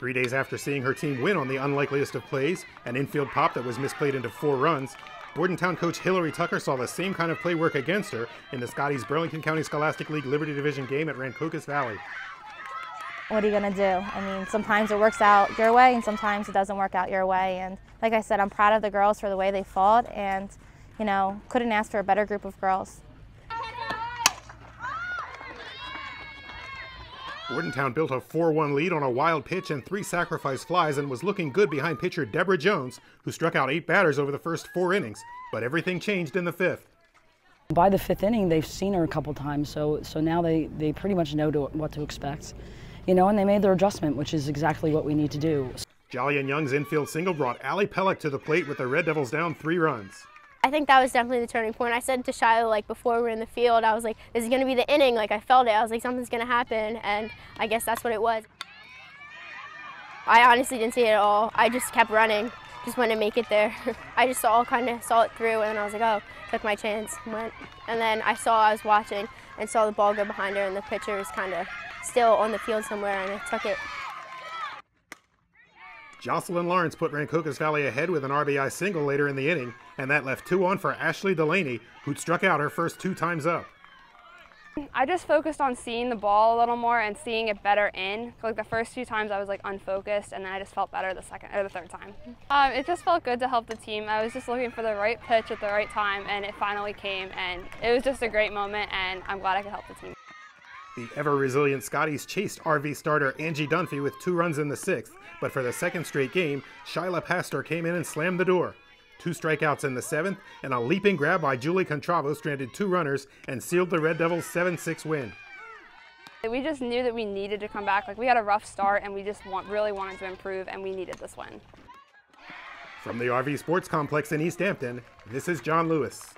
3 days after seeing her team win on the unlikeliest of plays, an infield pop that was misplayed into 4 runs, Bordentown coach Hillary Tucker saw the same kind of play work against her in the Scotties Burlington County Scholastic League Liberty Division game at Rancocas Valley. What are you going to do? I mean, sometimes it works out your way and sometimes it doesn't work out your way. And like I said, I'm proud of the girls for the way they fought and, you know, couldn't ask for a better group of girls. Bordentown built a 4-1 lead on a wild pitch and 3 sacrifice flies and was looking good behind pitcher Deborah Jones, who struck out 8 batters over the first 4 innings, but everything changed in the 5th. By the 5th inning, they've seen her a couple times, so now they pretty much know what to expect, you know, and they made their adjustment, which is exactly what we need to do. Jolly and Young's infield single brought Aly Pellock to the plate with the Red Devils down 3 runs. I think that was definitely the turning point. I said to Shiloh, like, before we were in the field, I was like, this is going to be the inning. Like, I felt it. I was like, something's going to happen, and I guess that's what it was. I honestly didn't see it at all. I just kept running, just wanted to make it there. I just kind of saw it through, and I was like, oh, took my chance, went. And then I was watching and saw the ball go behind her, and the pitcher was kind of still on the field somewhere, and I took it. Jocelyn Lawrence put Rancocas Valley ahead with an RBI single later in the inning, and that left 2 on for Ashley Delaney, who'd struck out her first 2 times up. I just focused on seeing the ball a little more and seeing it better in. Like the first 2 times I was like unfocused, and then I just felt better the second or the 3rd time. It just felt good to help the team. I was just looking for the right pitch at the right time, and it finally came, and it was just a great moment, and I'm glad I could help the team. The ever-resilient Scotties chased RV starter Angie Dunphy with 2 runs in the 6th, but for the 2nd straight game, Shiloh Pastor came in and slammed the door. 2 strikeouts in the 7th, and a leaping grab by Julie Contravo stranded 2 runners and sealed the Red Devils' 7-6 win. We just knew that we needed to come back. Like, we had a rough start, and we just really wanted to improve, and we needed this win. From the RV Sports Complex in East Hampton, this is John Lewis.